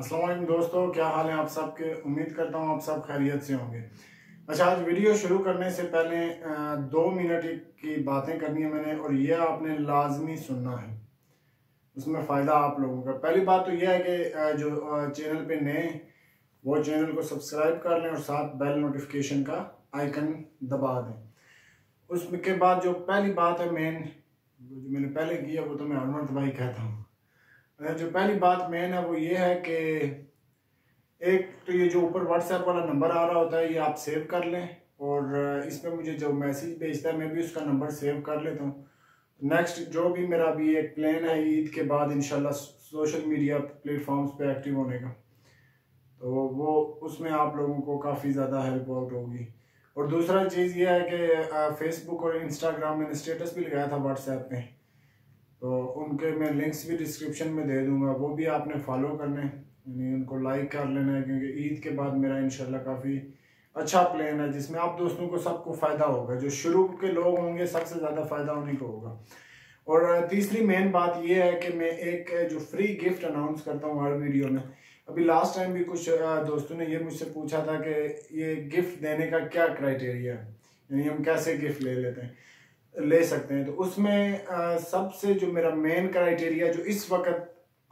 अस्सलाम वालेकुम दोस्तों, क्या हाल है आप सबके। उम्मीद करता हूँ आप सब खैरियत से होंगे। अच्छा, आज वीडियो शुरू करने से पहले 2 मिनट की बातें करनी है मैंने, और यह आपने लाजमी सुनना है, उसमें फ़ायदा आप लोगों का। पहली बात तो यह है कि जो चैनल पे नए वो चैनल को सब्सक्राइब कर लें और साथ बेल नोटिफिकेशन का आइकन दबा दें। उसके बाद जो पहली बात है मेन, जो मैंने पहले किया वो तो मैं हर मर्तबा ही कहता हूँ। जो पहली बात मेन है वो ये है कि एक तो ये जो ऊपर व्हाट्सएप वाला नंबर आ रहा होता है ये आप सेव कर लें, और इस पर मुझे जो मैसेज भेजता है मैं भी उसका नंबर सेव कर लेता हूँ। नेक्स्ट जो भी मेरा अभी एक प्लान है ईद के बाद इंशाल्लाह सोशल मीडिया प्लेटफॉर्म्स पे एक्टिव होने का, तो वो उसमें आप लोगों को काफ़ी ज़्यादा हेल्प आउट होगी। और दूसरा चीज़ ये है कि फेसबुक और इंस्टाग्राम मैंने स्टेटस भी लगाया था व्हाट्सएप पर, तो उनके मैं लिंक्स भी डिस्क्रिप्शन में दे दूंगा, वो भी आपने फॉलो करने यानी उनको लाइक कर लेना है, क्योंकि ईद के बाद मेरा इंशाल्लाह काफ़ी अच्छा प्लान है जिसमें आप दोस्तों को सबको फ़ायदा होगा। जो शुरू के लोग होंगे सबसे ज़्यादा फ़ायदा उन्हीं को होगा। और तीसरी मेन बात यह है कि मैं एक जो फ्री गिफ्ट अनाउंस करता हूँ हर वीडियो में। अभी लास्ट टाइम भी कुछ दोस्तों ने यह मुझसे पूछा था कि ये गिफ्ट देने का क्या क्राइटेरिया है, यानी हम कैसे गिफ्ट ले सकते हैं। तो उसमें सबसे जो मेरा मेन क्राइटेरिया जो इस वक्त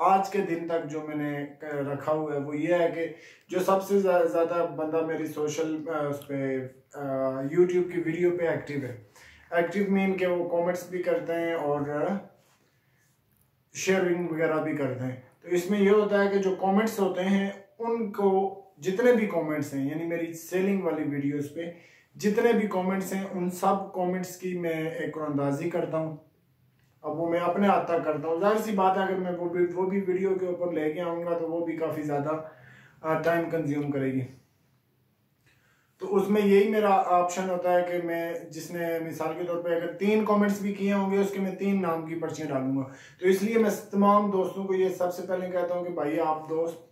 आज के दिन तक जो मैंने रखा हुआ है वो ये है कि जो सबसे ज़्यादा बंदा मेरी सोशल उस पर यूट्यूब की वीडियो पे एक्टिव है। एक्टिव मीन के वो कमेंट्स भी करते हैं और शेयरिंग वगैरह भी करते हैं। तो इसमें ये होता है कि जो कमेंट्स होते हैं उनको जितने भी कमेंट्स हैं, यानी मेरी सेलिंग वाली वीडियोज़ पे जितने भी कमेंट्स हैं उन सब कमेंट्स की मैं एक अंदाज़ी करता हूँ। अब वो मैं अपने हाथ तक करता हूँ। जाहिर सी बात है अगर मैं वो भी वीडियो के ऊपर लेके आऊँगा तो वो भी काफ़ी ज़्यादा टाइम कंज्यूम करेगी। तो उसमें यही मेरा ऑप्शन होता है कि मैं जिसने मिसाल के तौर पे अगर 3 कमेंट्स भी किए होंगे उसके मैं 3 नाम की पर्चियाँ डालूंगा। तो इसलिए मैं तमाम दोस्तों को ये सबसे पहले कहता हूँ कि भाई आप दोस्त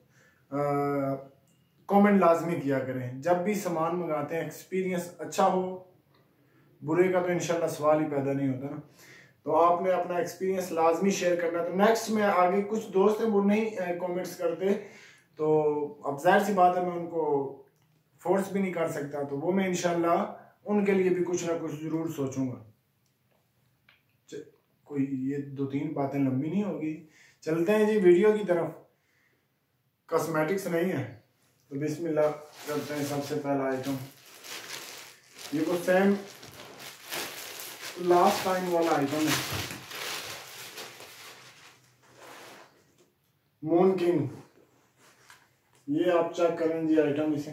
कमेंट लाजमी किया करें जब भी सामान मंगाते हैं। एक्सपीरियंस अच्छा हो, बुरे का तो इंशाल्लाह सवाल ही पैदा नहीं होता ना। तो आपने अपना एक्सपीरियंस लाजमी शेयर करना। तो नेक्स्ट में आगे कुछ दोस्त हैं वो नहीं कमेंट्स करते, तो अब जाहिर सी बात है मैं उनको फोर्स भी नहीं कर सकता, तो वो मैं इंशाल्लाह उनके लिए भी कुछ ना कुछ ज़रूर सोचूंगा। कोई ये 2-3 बातें लंबी नहीं होगी, चलते हैं जी वीडियो की तरफ। कॉस्मेटिक्स नहीं है तो बिस्मिल्लाह करते हैं। सबसे पहला आइटम ये वो सेम लास्ट टाइम वाला आइटम है, मून किंग। ये आप चेक करें जी आइटम इसे,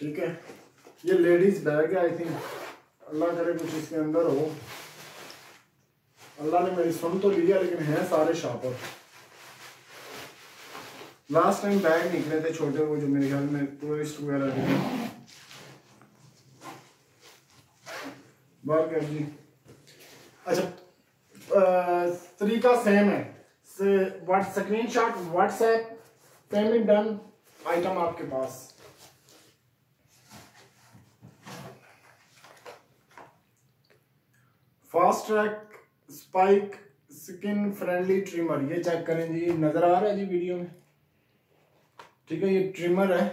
ठीक है। ये लेडीज बैग है आई थिंक, अल्लाह करे कुछ इसके अंदर हो। अल्लाह ने मेरी सुन तो लिया लेकिन है सारे शॉपर। लास्ट टाइम बैग निकले थे छोटे वो जो मेरे ख्याल में टूरिस्ट वगैरह थे। बात कर जी। अच्छा तरीका सेम है, screenshot WhatsApp, payment done, item आपके पास। Fast track spike skin friendly trimmer, ये चेक करें जी, नजर आ रहा है जी वीडियो में, ठीक है। ये ट्रिमर है,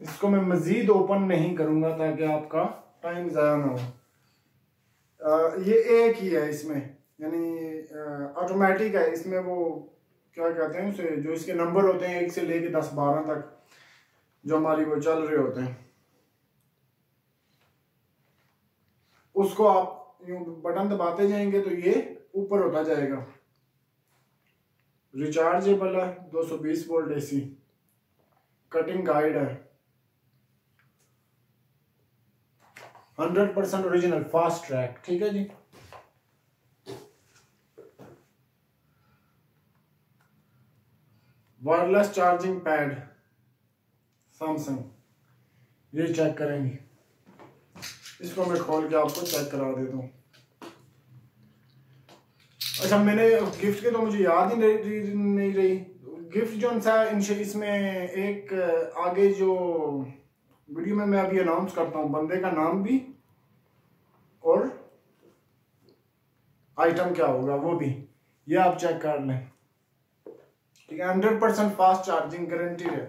इसको मैं मज़ीद ओपन नहीं करूँगा ताकि आपका टाइम ज़ाया ना हो। ये एक ही है इसमें, यानी ऑटोमेटिक है। इसमें वो क्या कहते हैं उसे, जो इसके नंबर होते हैं 1 से लेके 10-12 तक जो हमारी वो चल रहे होते हैं, उसको आप यूँ बटन दबाते जाएंगे तो ये ऊपर होता जाएगा। रिचार्जेबल है, 220 वोल्ट एसी, कटिंग गाइड है, 100% ओरिजिनल फास्ट ट्रैक, ठीक है जी। वायरलेस चार्जिंग पैड सैमसंग, ये चेक करेंगे। इसको मैं खोल के आपको चेक करा देता हूँ। अच्छा मैंने गिफ्ट के तो मुझे याद ही नहीं रही। गिफ्ट जो सा इसमें एक आगे जो वीडियो में मैं अभी अनाउंस करता हूँ बंदे का नाम भी और आइटम क्या होगा वो भी, ये आप चेक कर लें। ठीक है, 100% फास्ट चार्जिंग गारंटीड है।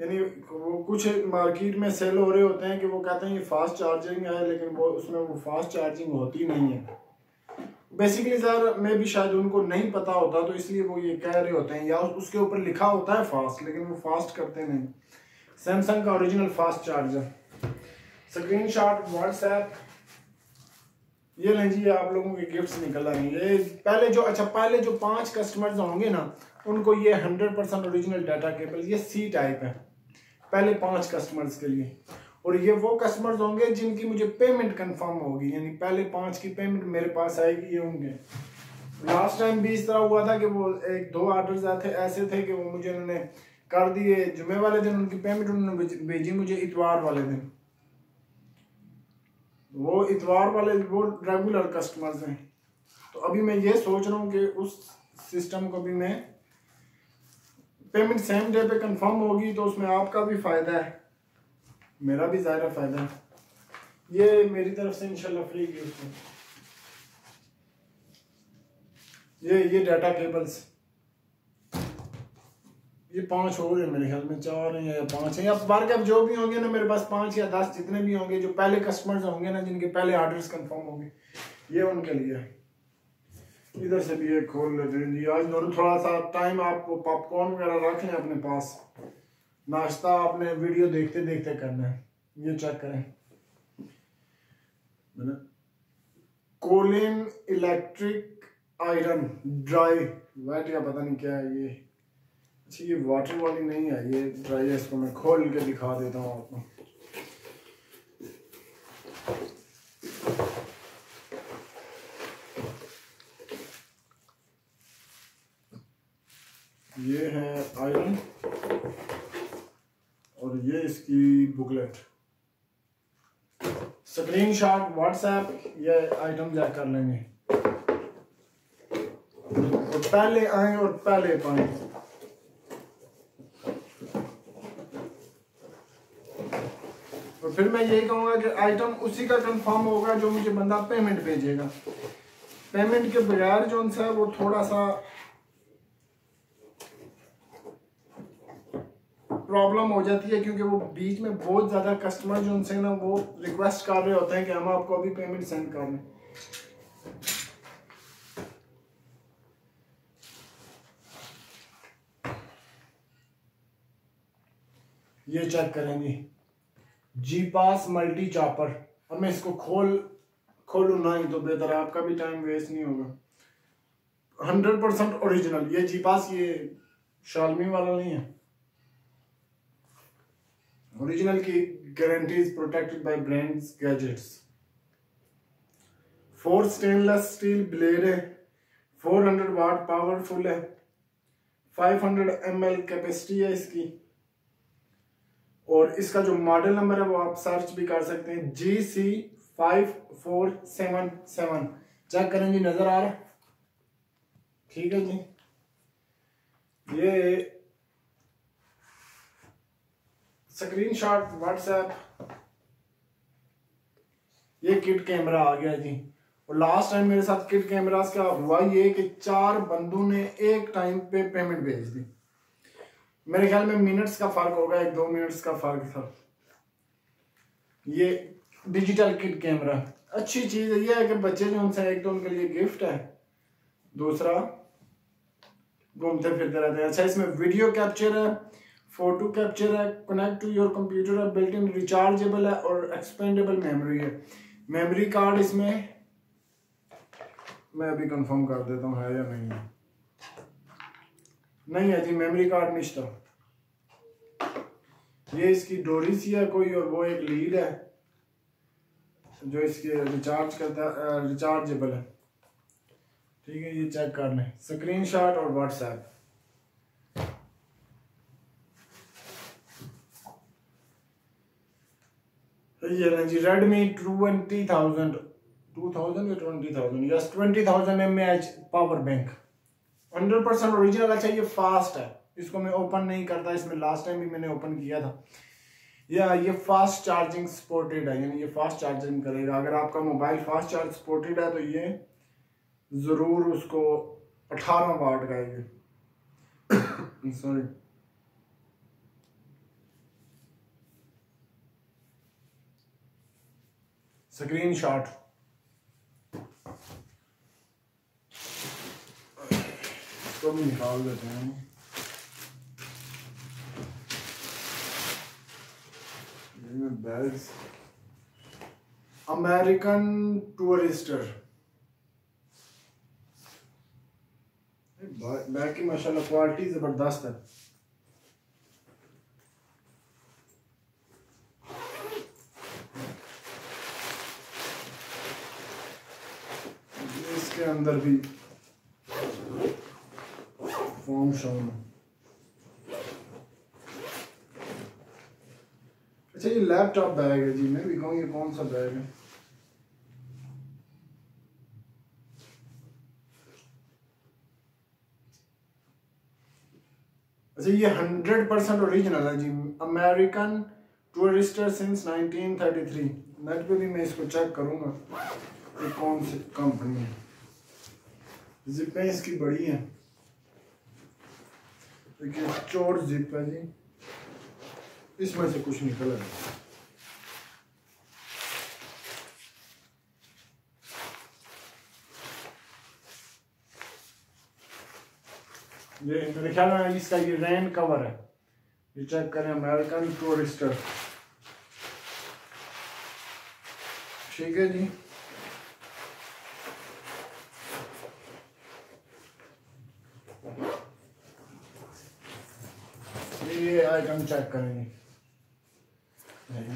यानी वो कुछ मार्केट में सेल हो रहे होते हैं कि वो कहते हैं ये फास्ट चार्जिंग है, लेकिन वो उसमें वो फास्ट चार्जिंग होती नहीं है। बेसिकली सर मैं भी शायद उनको नहीं पता होता तो इसलिए वो ये कह रहे होते हैं, या उसके ऊपर लिखा होता है फास्ट लेकिन वो फास्ट करते नहीं। सैमसंग का original fast charger, screenshot WhatsApp. ये लें जी, आप लोगों के गिफ्ट्स निकल आ रही हैं। ये पहले जो पहले जो 5 कस्टमर्स होंगे ना उनको ये 100% ओरिजिनल डाटा केबल, ये सी टाइप है, पहले 5 कस्टमर्स के लिए। और ये वो कस्टमर्स होंगे जिनकी मुझे पेमेंट कंफर्म होगी, यानी पहले 5 की पेमेंट मेरे पास आएगी। ये होंगे, लास्ट टाइम भी इस तरह हुआ था कि वो 1-2 ऑर्डर्स ऐसे थे कि वो मुझे उन्होंने कर दिए जुमे वाले दिन, उनकी पेमेंट उन्होंने भेजी मुझे इतवार वाले दिन। वो इतवार वाले वो रेगुलर कस्टमर्स हैं। तो अभी मैं ये सोच रहा हूँ कि उस सिस्टम को भी मैं, पेमेंट सेम डे पे कंफर्म होगी तो उसमें आपका भी फ़ायदा है, मेरा भी ज़ाहिर फ़ायदा है। ये मेरी तरफ से इंशाल्लाह फ्री गिफ्ट है। ये डाटा केबल्स, ये 5 हो गए मेरे ख्याल में, 4 हैं या 5 हैं या बार के अब जो भी होंगे ना मेरे पास, 5 या 10 जितने भी होंगे जो पहले कस्टमर्स होंगे ना, जिनके पहले ऑर्डर्स कंफर्म होंगे, ये उनके लिए। इधर से भी ये खोल लेते हैं जी। आज दोनों थोड़ा सा टाइम आपको पॉपकॉर्न वगैरह रख लें अपने पास, नाश्ता आपने वीडियो देखते देखते करना है। ये चेक करें, Colin electric iron dry white या पता नहीं क्या है ये। अच्छा ये वाटर वाली नहीं है, ये ड्राई है, इसको मैं खोल के दिखा देता हूँ आपको। ये है आयरन और ये इसकी बुकलेट। स्क्रीनशॉट व्हाट्सएप, ये आइटम चेक कर लेंगे। और पहले आए और पहले पाए। फिर मैं ये कहूँगा कि आइटम उसी का कंफर्म होगा जो मुझे बंदा पेमेंट भेजेगा। पेमेंट के बगैर जो उनसे वो थोड़ा सा प्रॉब्लम हो जाती है, क्योंकि वो बीच में बहुत ज़्यादा कस्टमर जो उनसे ना वो रिक्वेस्ट कर रहे होते हैं कि हम आपको अभी पेमेंट सेंड कर लें। ये चेक करेंगे जी पास मल्टी चॉपर। अब मैं इसको खोलूँ ना ही तो बेहतर है, आपका भी टाइम वेस्ट नहीं होगा। 100% ओरिजिनल ये जी पास, ये शालमी वाला नहीं है। ओरिजिनल की guarantees protected by brands gadgets. 4 stainless steel blade है, 400 वाट पावरफुल है, 500 ml कैपेसिटी है इसकी। और इसका जो मॉडल नंबर है वो आप सर्च भी कर सकते हैं, GC5477। चेक करें जी, नजर आ रहा है? ठीक है जी। ये स्क्रीनशॉट व्हाट्सएप। ये किट कैमरा आ गया जी। और लास्ट टाइम मेरे साथ किट कैमरा का हुआ ये कि 4 बंदों ने एक टाइम पे पेमेंट भेज दी। मेरे ख्याल में मिनट्स का फर्क होगा, 1-2 मिनट्स का फर्क था। ये डिजिटल किट कैमरा अच्छी चीज है। ये है कि बच्चे जो उनसे, एक तो उनके लिए गिफ्ट है, दूसरा घूमते फिरते रहते हैं। अच्छा इसमें वीडियो कैप्चर है, फोटो कैप्चर है, कनेक्ट टू योर कंप्यूटर है, बिल्ट इन रिचार्जेबल है और एक्सपेंडेबल मेमोरी है। मेमोरी कार्ड इसमें मैं अभी कंफर्म कर देता हूँ है या नहीं है। नहीं है जी, मेमोरी कार्ड नहीं था। ये इसकी डोरी सी है कोई, और वो एक लीड है जो इसके रिचार्ज करता है, रिचार्जेबल है। ठीक है, ये चेक कर लें, स्क्रीनशॉट और व्हाट्सएप। ये लें जी, Redmi 20,000 mAh power bank, 100% original. अच्छा ये फास्ट है, इसको मैं ओपन नहीं करता, इसमें लास्ट टाइम भी मैंने ओपन किया था। ये फास्ट चार्जिंग सपोर्टेड है, यानी ये फास्ट चार्जिंग करेगा। अगर आपका मोबाइल फास्ट चार्ज सपोर्टेड है तो ये ज़रूर उसको 18 वाट का है। result. Screenshot. इसको भी निकाल देते हैं। बैग्स अमेरिकन टूरिस्टर बैग की माशाल्लाह क्वालिटी जबरदस्त है। इसके अंदर भी फॉर्म शामिल है। ये लैपटॉप बैग है जी, मैं भी कहूँ ये कौन सा बैग है। अच्छा ये 100% ओरिजिनल है जी, अमेरिकन टूरिस्टर सिंस 1933। नेट पे भी मैं इसको चेक करूंगा ये कौन सी कंपनी है। जिपें इसकी बड़ी है, देखिए चोर जिप है जी, इसमें से कुछ निकला है। ये मेरे ख्याल में इसका ये रेन कवर है, ये चेक करें अमेरिकन टूरिस्टर। ठीक है जी, ये आइटम चेक करेंगे।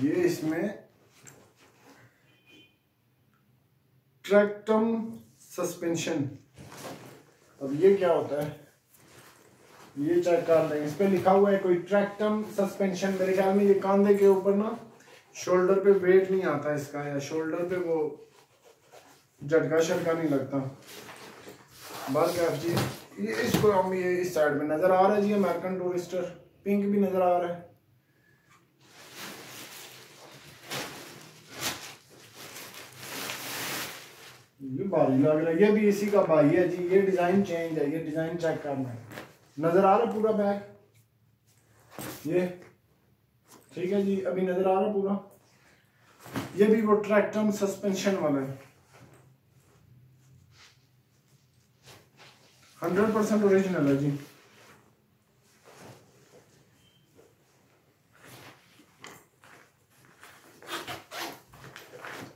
ये इसमें ट्रैक्टम सस्पेंशन, अब ये क्या होता है ये चेक कर लेंगे। इस पर लिखा हुआ है कोई ट्रैक्टम सस्पेंशन, मेरे ख्याल में ये कांधे के ऊपर ना, शोल्डर पे वेट नहीं आता इसका, या शोल्डर पे वो झटका शटका नहीं लगता। बात क्या जी, ये इसको हम ये इस साइड में नजर आ रहा है जी, अमेरिकन टूरिस्टर पिंक भी नजर आ रहा है। ये भारी लग रहा है, ये भी इसी का भाई है जी, ये डिजाइन चेंज है, ये डिजाइन चेक करना है। नजर आ रहा है पूरा बैग ये, ठीक है जी, अभी नजर आ रहा है पूरा। ये भी वो ट्रैक्टम सस्पेंशन वाला है, 100% ओरिजिनल है जी।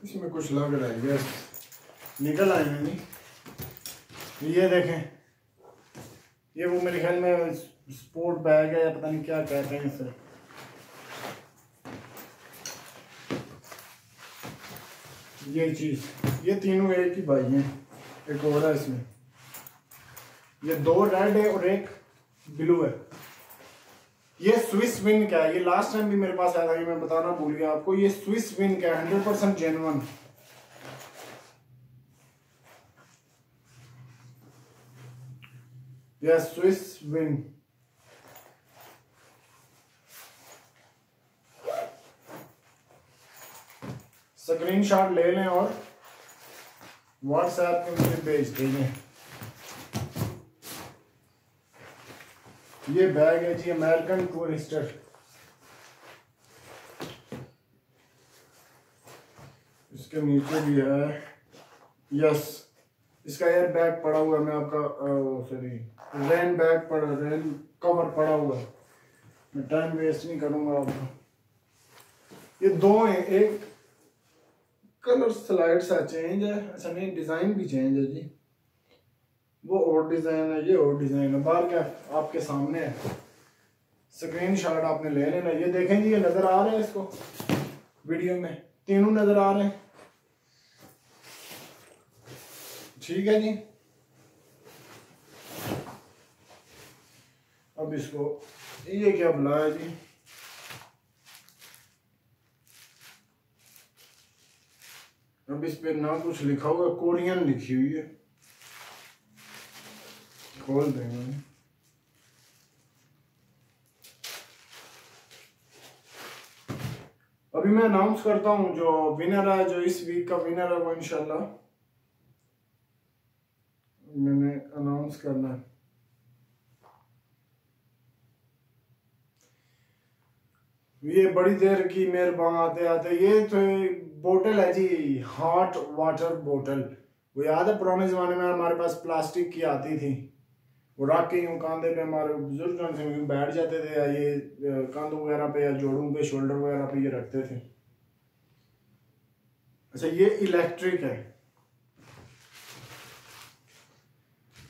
इसमें कुछ लग रहा है, यस निकल आए हैं जी। ये देखें, ये वो मेरे ख्याल में स्पोर्ट बैग है या पता नहीं क्या कहते हैं इसे। ये चीज, ये तीनों एक ही भाई हैं, एक और है इसमें। ये दो रेड है और एक ब्लू है। ये स्विस विन का है, ये लास्ट टाइम भी मेरे पास आया था, ये मैं बताना भूल गया आपको। ये स्विस विन का 100% जेन्युइन। यह स्विस विन, स्क्रीनशॉट ले लें और व्हाट्सएप पे मुझे भेज देंगे। ये बैग है जी, अमेरिकन टूरिस्टर। इसके नीचे भी है, यस इसका एयर बैग पड़ा हुआ है। मैं आपका सॉरी रेन बैग पड़ा, रेन कवर पड़ा हुआ है। मैं टाइम वेस्ट नहीं करूंगा आपका। ये दो हैं, एक कलर स्लाइड सा चेंज है, अच्छा नहीं डिजाइन भी चेंज है जी, वो और डिज़ाइन है, ये और डिज़ाइन है। बाहर क्या आपके सामने है, स्क्रीनशॉट आपने ले लेना। ये देखें जी, ये नज़र आ रहा है इसको वीडियो में, तीनों नज़र आ रहे हैं। ठीक है जी, अब इसको ये क्या बुलाया जी, अब इस पर ना कुछ लिखा हुआ, कोरियन लिखी हुई है, खोल देंगे। अभी मैं अनाउंस करता हूं जो विनर है, जो इस वीक का विनर है वो इंशाल्लाह मैंने अनाउंस करना है। ये बड़ी देर की मेहरबान आते आते। ये तो बोतल है जी, हॉट वाटर बोतल। वो याद है पुराने ज़माने में हमारे पास प्लास्टिक की आती थी, वो रख के यूँ कंधे पे हमारे बुजुर्ग से बैठ जाते थे, या ये कंध वगैरह पे या जोड़ों पे शोल्डर वगैरह पे ये रखते थे। अच्छा ये इलेक्ट्रिक है,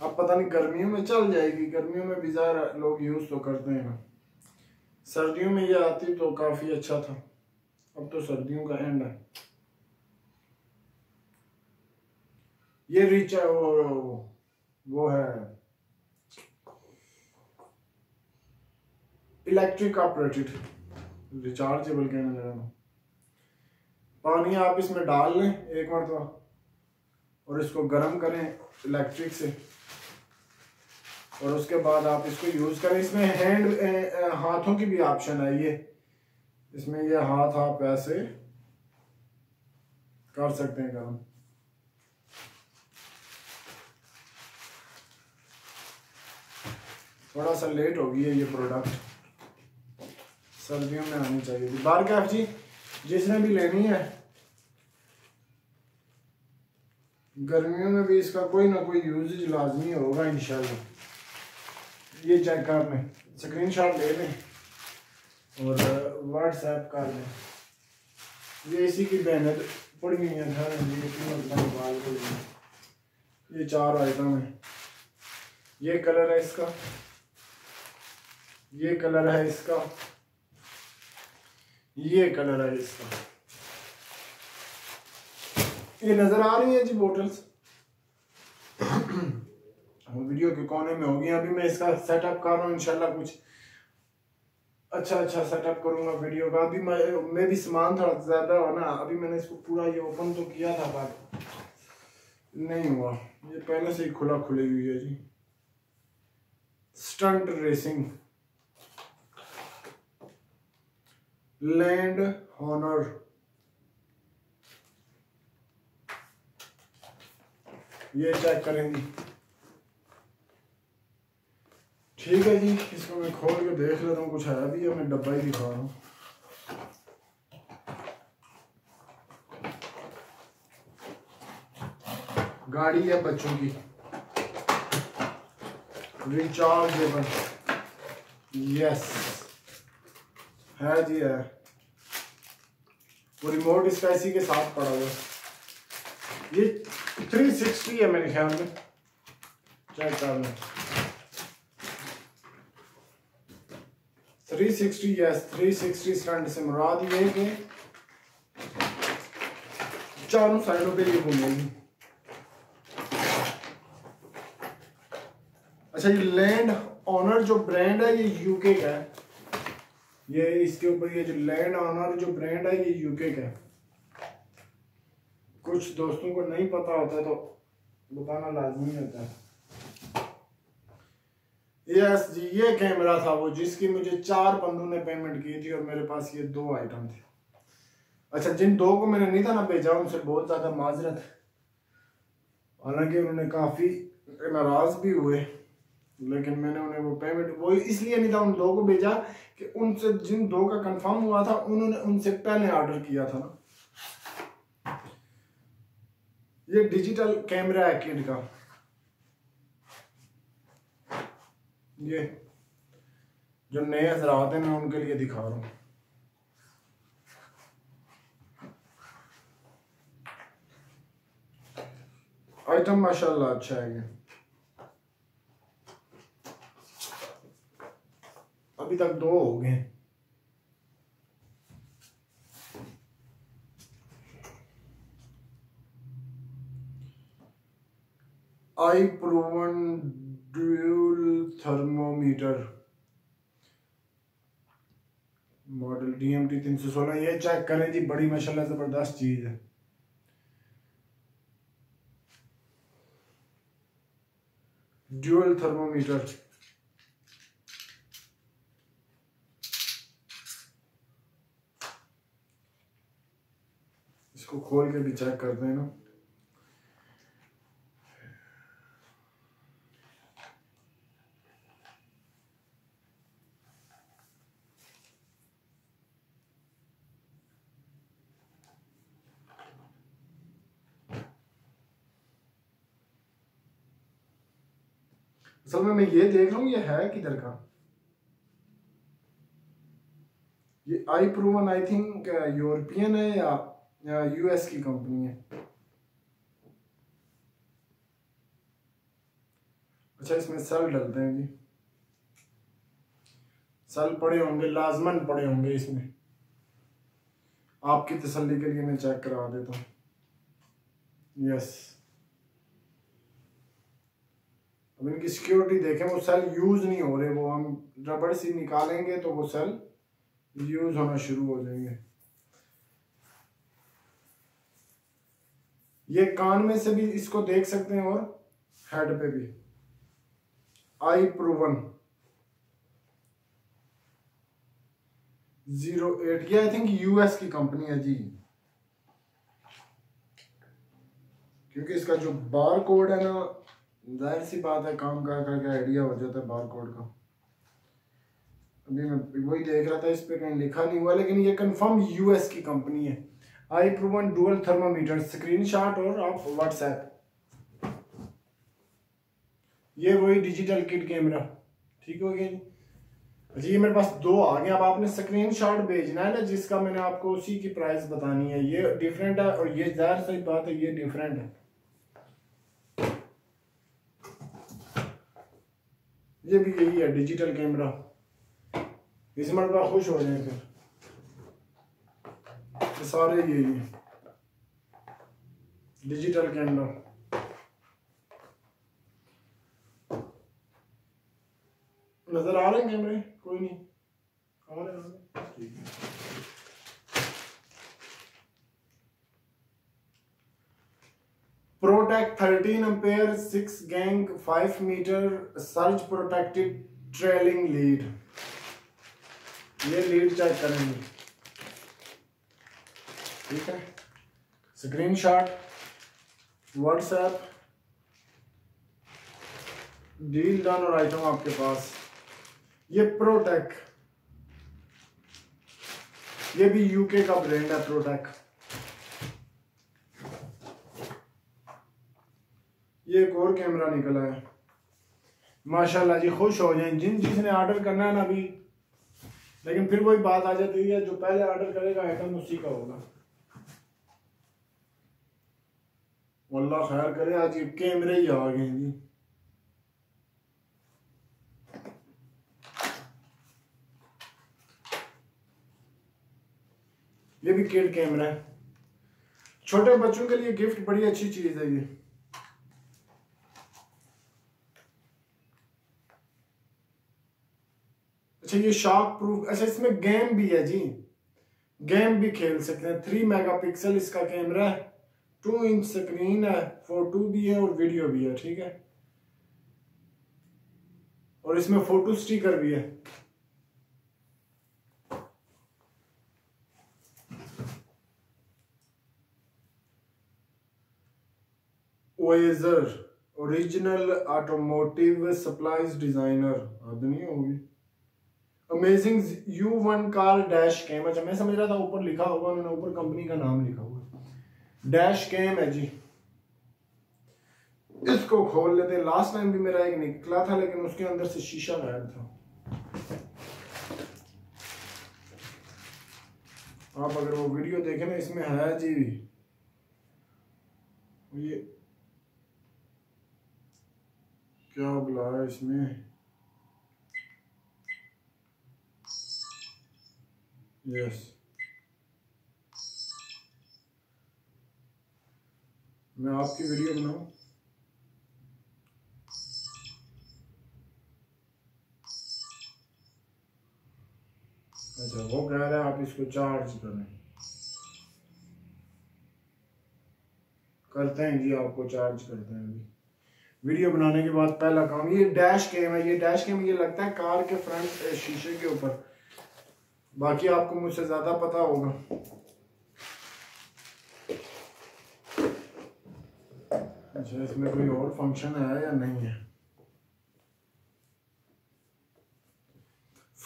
अब पता नहीं गर्मियों में चल जाएगी, गर्मियों में भी ज़्यादा लोग यूज़ तो करते हैं, सर्दियों में ये आती तो काफ़ी अच्छा था। अब तो सर्दियों का एंड है। ये रिच है, वो है इलेक्ट्रिक ऑपरेटेड रिचार्जेबल कहने लगा। पानी आप इसमें डाल लें एक मरतबा और इसको गर्म करें इलेक्ट्रिक से, और उसके बाद आप इसको यूज़ करें। इसमें हाथों की भी ऑप्शन है, ये इसमें ये हाथ आप ऐसे कर सकते हैं गर्म। थोड़ा सा लेट हो गई है ये प्रोडक्ट, सर्दियों में आनी चाहिए थी। बार कैफ जी जिसने भी लेनी है, गर्मियों में भी इसका कोई ना कोई यूजेज लाजमी होगा इंशाल्लाह। ये चेक कर लें, स्क्रीनशॉट ले लें और व्हाट्सएप कर लें। ये इसी की मेहनत पड़ गई है सर, ये 4 आइटम है। ये कलर है इसका, ये कलर है इसका, ये कलर है इसका। ये नजर आ रही है जी बोटल्स, वीडियो के कोने में होगी। अभी मैं इसका सेटअप कर रहा हूँ, इंशाल्लाह कुछ अच्छा सेटअप करूंगा वीडियो का। अभी मैं भी सामान थोड़ा ज्यादा हो ना, अभी मैंने इसको पूरा ये ओपन तो किया था, बात नहीं हुआ, ये पहले से ही खुली हुई है जी। स्टंट रेसिंग, लैंड हॉनर, ये चेक करेंगे। ठीक है जी, इसको मैं खोल के देख लेता हूँ, कुछ है भी है, मैं डब्बा ही दिखा रहा हूँ। गाड़ी है बच्चों की, रिचार्जेबल, यस है जी है। वो रिमोट इसका इसी के साथ पड़ा हुआ है। ये 360 है मेरे ख्याल में, चेक कर लें 360, यस 360 स्टैंड से मुराद ये कि चारों साइडों पे ये घूमेगी। अच्छा ये लैंड ऑनर जो ब्रांड है ये यूके का है, ये इसके ऊपर ये जो लैंड ऑनर जो ब्रांड है ये यूके का है। कुछ दोस्तों को नहीं पता होता तो बताना लाजमी होता है। यस जी, ये कैमरा था वो जिसकी मुझे 4 बंदों ने पेमेंट की थी और मेरे पास ये 2 आइटम थे। अच्छा जिन 2 को मैंने नहीं था ना भेजा, उनसे बहुत ज़्यादा माजरत, हालांकि उन्होंने काफ़ी नाराज़ भी हुए, लेकिन मैंने उन्हें वो पेमेंट वो इसलिए नहीं था उन 2 को भेजा कि उनसे जिन 2 का कन्फर्म हुआ था उन्होंने उनसे पहले ऑर्डर किया था ना। ये डिजिटल कैमरा है किड का, ये जो नए हजरात हैं मैं उनके लिए दिखा रहा हूँ। आइटम माशाल्लाह अच्छा है ये। अभी तक 2 हो गए। iProven dual thermometer model DMT 316, ये चेक करें जी, बड़ी माशाल्लाह जबरदस्त चीज है। ड्यूल थर्मोमीटर, इसको खोल के भी चेक करते हैं ना। असल में मैं ये देख रहा हूँ ये है किधर का, ये iProven आई थिंक यूरोपियन है या यूएस की कंपनी है। अच्छा इसमें सेल डलते हैं जी, सेल पड़े होंगे, लाजमन पड़े होंगे इसमें। आपकी तसल्ली के लिए मैं चेक करवा देता हूँ। यस अब इनकी सिक्योरिटी देखें, वो सेल यूज नहीं हो रहे, वो हम रबड़ से निकालेंगे तो वो सेल यूज होना शुरू हो जाएंगे। ये कान में से भी इसको देख सकते हैं और हेड पे भी। iProven 08 ये आई थिंक यूएस की कंपनी है जी, क्योंकि इसका जो बार कोड है ना, जाहिर सी बात है काम कर करके आइडिया हो जाता है बार कोड का। अभी मैं वही देख रहा था, इस पर कहीं लिखा नहीं हुआ, लेकिन ये कंफर्म यूएस की कंपनी है। iProven डुअल थर्मामीटर, स्क्रीनशॉट और आप व्हाट्सएप। ये वही डिजिटल किट कैमरा, ठीक हो गया जी। जी मेरे पास दो आ गए। अब आपने स्क्रीनशॉट भेजना है ना जिसका, मैंने आपको उसी की प्राइस बतानी है। ये डिफरेंट है और ये जाहिर सही बात है ये डिफरेंट है। ये भी यही है डिजिटल कैमरा, इस मरतबा खुश हो जाए फिर। सारे यही है डिजिटल कैमरा। नजर आ रहे हैं कैमरे, कोई नहीं आ रहे ठीक है। Protek 13 ampere 6 gang 5 metre surge protected trailing lead. ये लीड चेक करेंगे ठीक है। स्क्रीनशॉट व्हाट्सएप, डील डन और आइटम आपके पास। ये प्रोटेक, ये भी यूके का ब्रांड है प्रोटेक। ये एक और कैमरा निकला है माशाल्लाह जी, खुश हो जाएं जिन जिसने ऑर्डर करना है ना अभी। लेकिन फिर वही बात आ जाती है, जो पहले ऑर्डर करेगा आइटम उसी का होगा। वल्लाह खैर करे, आज ये कैमरे ही आ गए जी। ये भी किड कैमरा है, छोटे बच्चों के लिए गिफ्ट बड़ी अच्छी चीज है ये। अच्छा ये शॉक प्रूफ, अच्छा इसमें गेम भी है जी, गेम भी खेल सकते हैं। 3 मेगापिक्सल इसका कैमरा है, 2 इंच स्क्रीन है, फोटो भी है और वीडियो भी है ठीक है। और इसमें फोटो स्टिकर भी है। ओरिजिनल ऑटोमोटिव सप्लाईज डिजाइनर आदमी होगी। Amazing U1 car dash cam, अच्छा मैं समझ रहा था ऊपर लिखा होगा, उन्होंने ऊपर कंपनी का नाम लिखा हुआ। डैश कैम है जी, इसको खोल लेते हैं। लास्ट टाइम भी मेरा एक निकला था लेकिन उसके अंदर से शीशा गायब था। आप अगर वो वीडियो देखें ना, इसमें है जी ये क्या बुलाया इसमें, यस मैं आपकी वीडियो बनाऊं। अच्छा वो कह रहा है आप इसको चार्ज करें, करते हैं जी आपको चार्ज करते हैं अभी वीडियो बनाने के बाद। पहला काम ये डैश कैम है, ये डैश कैम ये लगता है कार के फ्रंट शीशे के ऊपर, बाकी आपको मुझसे ज्यादा पता होगा। अच्छा इसमें कोई और फंक्शन है या नहीं है।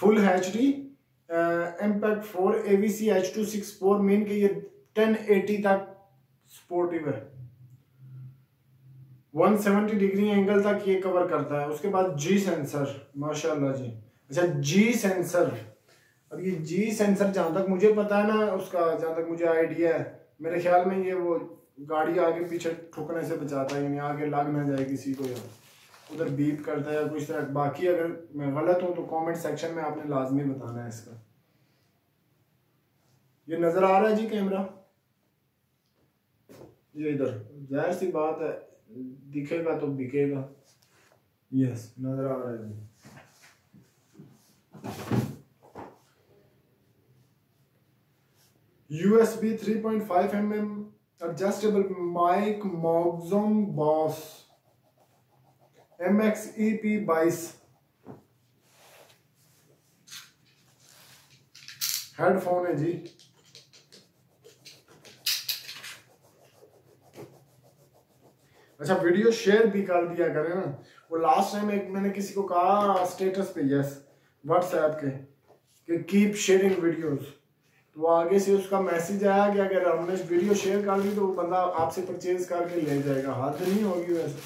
Full HD impact 4 AVC H264 mean के ये 1080 तक स्पोर्टिव है। 170 डिग्री एंगल तक ये कवर करता है। उसके बाद जी सेंसर, माशाल्लाह जी। अच्छा जी सेंसर, अब ये जी सेंसर जहाँ तक मुझे पता है ना, उसका जहाँ तक मुझे आइडिया है, मेरे ख्याल में ये वो गाड़ी आगे पीछे ठुकने से बचाता है, यानी आगे लग ना जाए किसी को, या उधर बीप करता है कुछ तरह। बाकी अगर मैं गलत हूँ तो कमेंट सेक्शन में आपने लाजमी बताना है। इसका ये नज़र आ रहा है जी कैमरा, ये इधर, जाहिर सी बात है दिखेगा तो बिकेगा। यस, नजर आ रहा है जी। USB 3.5 mm adjustable mic Moxom Boss MXEP 22। Headphone है जी, अच्छा वीडियो शेयर भी कर दिया करें ना। वो लास्ट टाइम एक मैंने किसी को कहा स्टेटस पे, यस व्हाट्सएप के, कि कीप शेयरिंग वीडियोस, तो आगे से उसका मैसेज आया कि अगर हमने वीडियो शेयर कर दी तो वो बंदा आपसे परचेज करके ले जाएगा, हाथ नहीं होगी वैसे,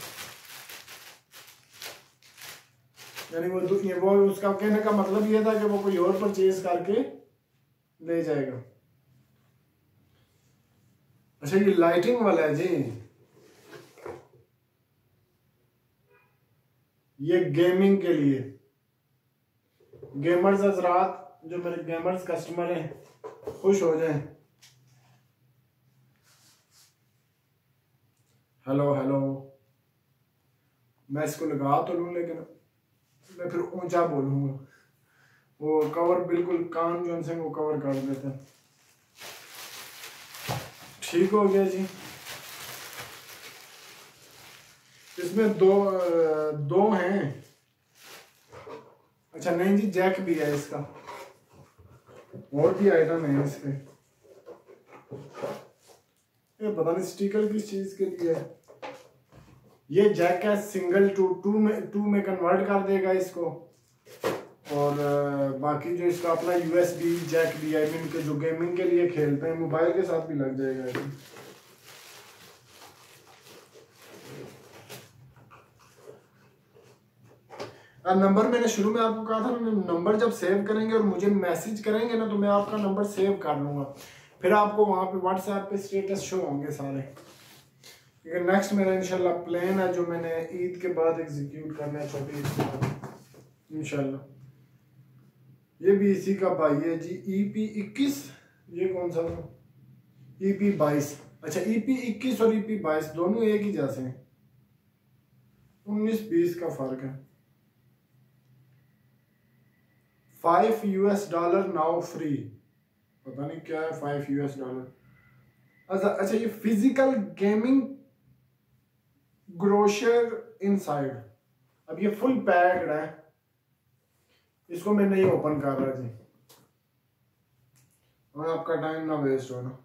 यानी वो उसका कहने का मतलब ये था कि वो कोई और परचेज करके ले जाएगा। अच्छा ये लाइटिंग वाला है जी, ये गेमिंग के लिए, गेमर्स हजरात जो मेरे गेमर्स कस्टमर हैं खुश हो जाएं। हेलो हेलो, मैं इसको लगा तो लूँ लेकिन मैं फिर ऊंचा बोलूँगा, वो कवर बिल्कुल कान जो है वो कवर कर देता है। ठीक हो गया जी। इसमें दो हैं, अच्छा नहीं जी जैक भी है इसका, और भी आइटम है इसके, ये पता नहीं स्टिकर किस चीज के लिए है। ये जैक है सिंगल टू में कन्वर्ट कर देगा इसको, और बाकी जो इसका अपना USB जैक भी है, इनके जो गेमिंग के लिए खेलते हैं, मोबाइल के साथ भी लग जाएगा। नंबर मैंने शुरू में आपको कहा था नंबर जब सेव करेंगे और मुझे मैसेज करेंगे ना तो मैं आपका नंबर सेव कर लूँगा, फिर आपको वहाँ पे व्हाट्सएप पे स्टेटस शो होंगे सारे, क्योंकि नेक्स्ट मेरा इंशाल्लाह प्लान है जो मैंने ईद के बाद एग्जीक्यूट करना है, 24 ईद के बाद इंशाल्लाह। ये भी इसी का भाई है जी, EP 21, ये कौन सा था, EP 22। अच्छा EP 21 और EP 22 दोनों एक ही जैसे हैं, 19-20 का फ़र्क है। $5 नाउ फ्री, पता नहीं क्या है $5। अच्छा ये फिजिकल गेमिंग ग्रोशर इनसाइड, अब ये फुल पैक्ड है, इसको मैं नहीं ओपन कर रहा जी और आपका टाइम ना वेस्ट हो ना,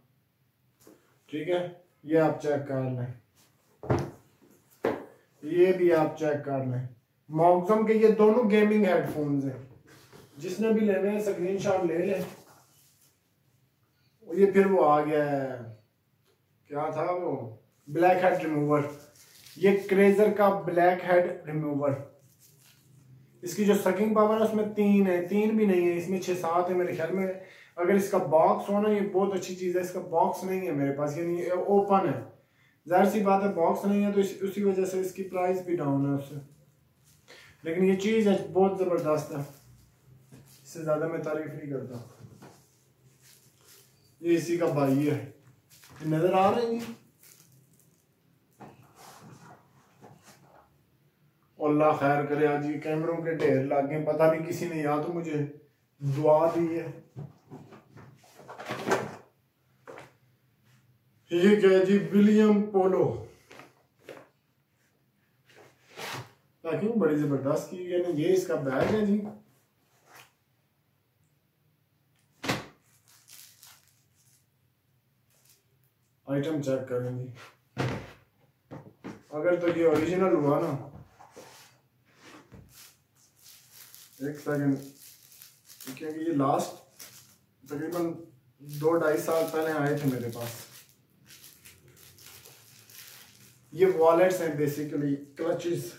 ठीक है। ये आप चेक कर लें, ये भी आप चेक कर लें, मॉक्सम के ये दोनों गेमिंग हेडफोन्स हैं, जिसने भी लेने हैं स्क्रीन शॉट ले लें। ये फिर वो आ गया है, क्या था वो, ब्लैक हेड रिमूवर, ये क्रेजर का ब्लैक हेड रिमूवर, इसकी जो सकिंग पावर है उसमें 3 भी नहीं है, इसमें 6-7 है मेरे ख्याल में। अगर इसका बॉक्स होना ये बहुत अच्छी चीज़ है, इसका बॉक्स नहीं है मेरे पास, यानी ओपन है, जाहिर सी बात है बॉक्स नहीं है तो उसी वजह से इसकी प्राइस भी डाउन है उससे, लेकिन ये चीज़ है बहुत ज़बरदस्त है, इससे ज्यादा मैं तारीफ नहीं करता। ये इसी का भाई है, नजर आ रहे हैं, अल्लाह खैर करे। आज ये कैमरों के ढेर लग गए, पता नहीं किसी ने या तो मुझे दुआ दी है। ये क्या है जी, विलियम पोलो पैकिंग बड़ी जबरदस्त की गई है। ये इसका बैग है जी, आइटम चेक करेंगे, अगर तो ये ओरिजिनल हुआ ना, एक सेकेंड, क्योंकि ये लास्ट तकरीबन 2-2.5 साल पहले आए थे मेरे पास। ये वॉलेट्स हैं बेसिकली, क्लचेस।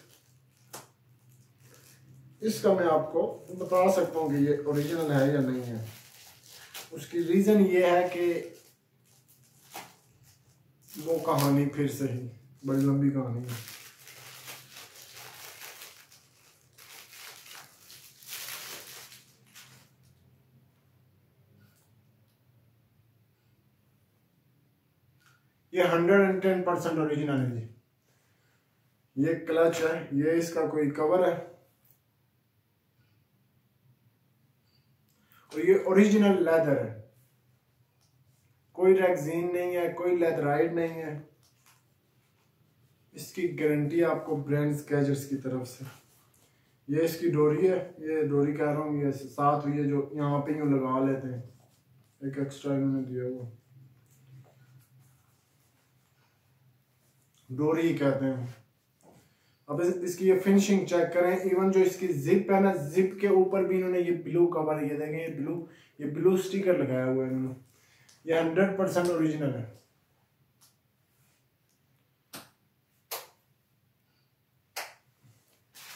इसका मैं आपको बता सकता हूँ कि ये ओरिजिनल है या नहीं है। उसकी रीज़न ये है कि वो कहानी फिर से ही बड़ी लंबी कहानी है। ये 110% ओरिजिनल है जी। ये क्लच है, ये इसका कोई कवर है, और ये ओरिजिनल लेदर है, कोई रेक्सिन नहीं है, कोई लेदराइड नहीं है। इसकी गारंटी आपको ब्रांड स्केचर्स की तरफ से। ये इसकी डोरी है, ये डोरी कह रहा हूँ, ये साथ हुई है जो यहाँ पे यूँ लगा लेते हैं, एक एक्स्ट्रा इन्होंने दिया हुआ, डोरी कहते हैं। अब इसकी ये फिनिशिंग चेक करें। इवन जो इसकी जिप है ना, जिप के ऊपर भी इन्होंने ये ब्लू कवर, ये देखें, ये ब्लू स्टिकर लगाया हुआ है इन्होंने। ये 100% ओरिजिनल है।